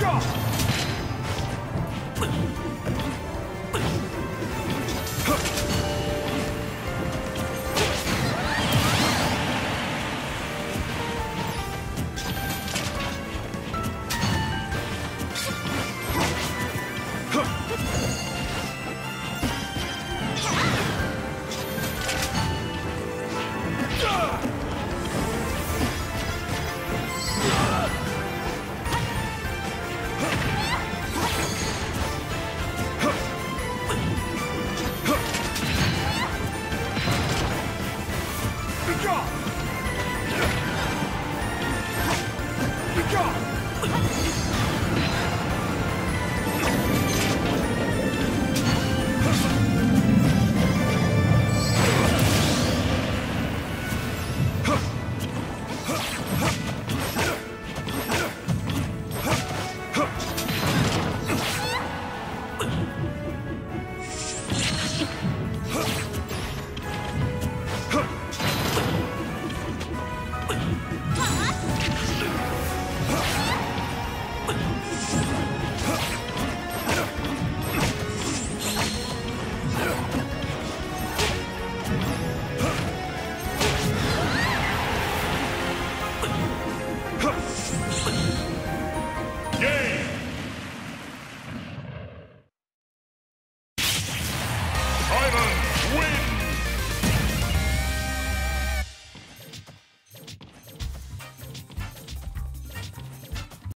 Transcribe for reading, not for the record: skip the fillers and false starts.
Go!